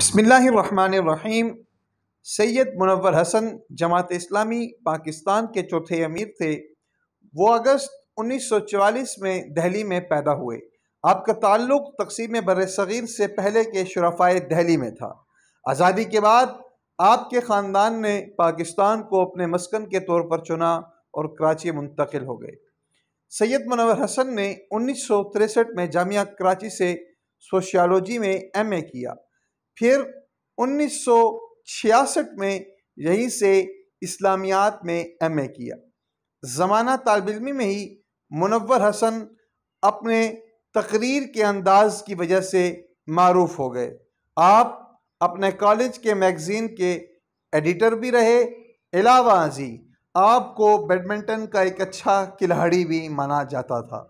बिस्मिल्लाहिर्रहमानिर्रहीम। सैयद मुनव्वर हसन जमात इस्लामी पाकिस्तान के चौथे अमीर थे। वो अगस्त 1944 में दिल्ली में पैदा हुए। आपका ताल्लुक तकसीम बरसगीर से पहले के शुराफाए दिल्ली में था। आज़ादी के बाद आपके ख़ानदान ने पाकिस्तान को अपने मस्कन के तौर पर चुना और कराची मुंतकिल हो गए। सैयद मुनव्वर हसन ने 1963 में जामिया कराची से सोशियालॉजी में MA किया। फिर 1966 में यहीं से इस्लामियात में MA किया। ज़माना तालिब-ए-इल्मी में ही मुनव्वर हसन अपने तकरीर के अंदाज़ की वजह से मारूफ हो गए। आप अपने कॉलेज के मैगज़ीन के एडिटर भी रहे, अलावा अजी आपको बैडमिंटन का एक अच्छा खिलाड़ी भी माना जाता था।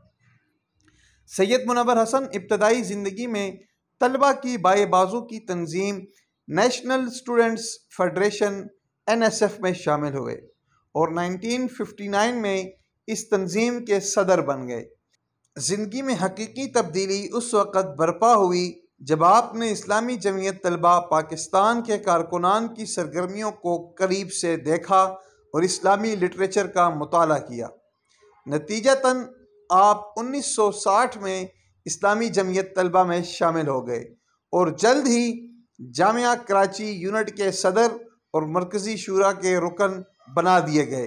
सैयद मुनव्वर हसन इब्तदाई ज़िंदगी में तलबा की बाएं बाजू की तंजीम नेशनल स्टूडेंट्स फेडरेशन NSF में शामिल हुए और 1959 में इस तंजीम के सदर बन गए। ज़िंदगी में हकीकी तब्दीली उस वक़्त बरपा हुई जब आपने इस्लामी जमीयत तलबा पाकिस्तान के कारकुनान की सरगर्मियों को करीब से देखा और इस्लामी लिटरेचर का मुताला किया। नतीजतन आप 1960 में इस्लामी जमीयत तलबा में शामिल हो गए और जल्द ही जामिया कराची यूनिट के सदर और मरकज़ी शूरा के रुकन बना दिए गए।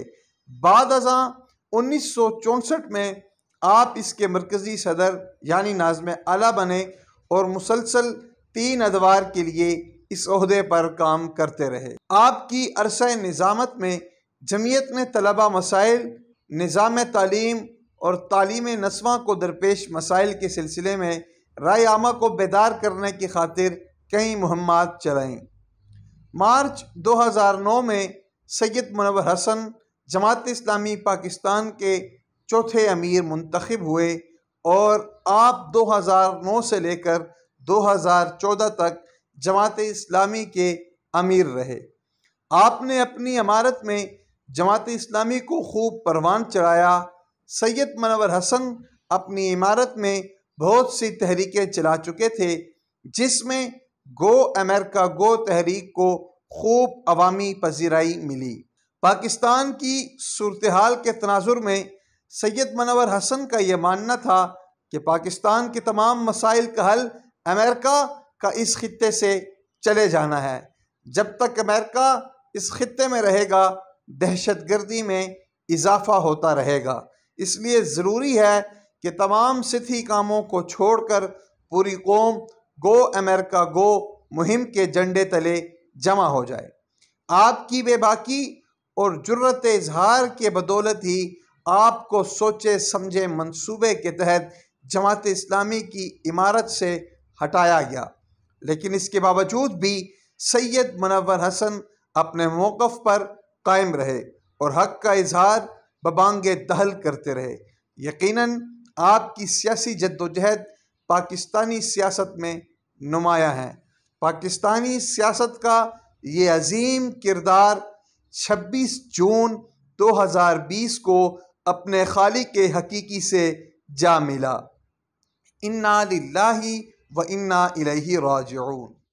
बाद अज़ां 1964 में आप इसके मरकज़ी सदर यानी नाज़म आला बने और मुसलसल 3 अदवार के लिए इस ओहदे पर काम करते रहे। आपकी अरसा निज़ामत में जमीयत ने तलबा मसाइल, निज़ाम तालीम और तालीम नस्वा को दरपेश मसाइल के सिलसिले में राय आमा को बेदार करने की खातिर कई मुहिमात चलाईं। मार्च 2009 में सैयद मुनव्वर हसन जमात इस्लामी पाकिस्तान के चौथे अमीर मुंतखब हुए और आप 2009 से लेकर 2014 तक जमात इस्लामी के अमीर रहे। आपने अपनी इमारत में जमात इस्लामी को खूब परवान चढ़ाया। सैयद मुनव्वर हसन अपनी इमारत में बहुत सी तहरीकें चला चुके थे जिसमें गो अमेरिका गो तहरीक को खूब अवामी पजीराई मिली। पाकिस्तान की सूरत हाल के तनाजुर में सैयद मुनव्वर हसन का ये मानना था कि पाकिस्तान के तमाम मसाइल का हल अमेरिका का इस खित्ते से चले जाना है। जब तक अमेरिका इस खित्ते में रहेगा दहशत गर्दी में इजाफा होता रहेगा। इसलिए ज़रूरी है कि तमाम सिथी कामों को छोड़कर पूरी कौम गो अमेरिका गो मुहिम के झंडे तले जमा हो जाए। आपकी बेबाकी और जुर्रत इजहार के बदौलत ही आपको सोचे समझे मंसूबे के तहत जमात इस्लामी की इमारत से हटाया गया, लेकिन इसके बावजूद भी सैयद मुनव्वर हसन अपने मौक़िफ़ पर कायम रहे और हक़ का इजहार बबांगे दहल करते रहे। यकीनन आपकी सियासी जद्दोजहद पाकिस्तानी सियासत में नुमाया है। पाकिस्तानी सियासत का ये अजीम किरदार 26 जून 2020 को अपने खालिक के हकीकी से जा मिला। इन्ना लिल्लाही व इन्ना इलैहि राजिऊन।